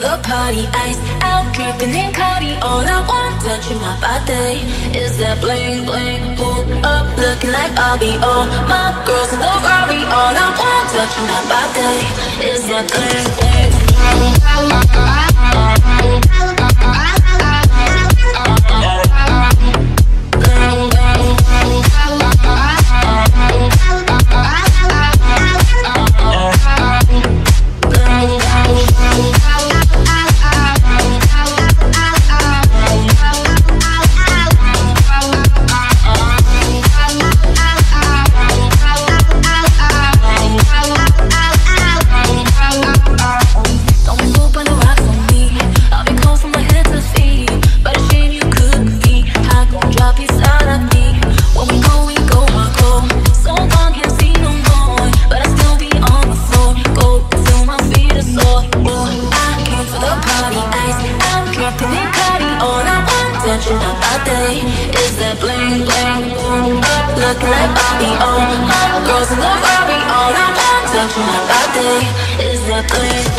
to the party, ice out, dripping in Cardi. All I want, touching my body, is that bling bling. Pulled up, looking like Bobby. All my girls in the Ferrari. All I want, touching my body, is that bling bling. Touching my body, is that bling bling? Up, looking like Bobby. Oh, my girls in the Ferrari. All I want, touching my body, is that bling?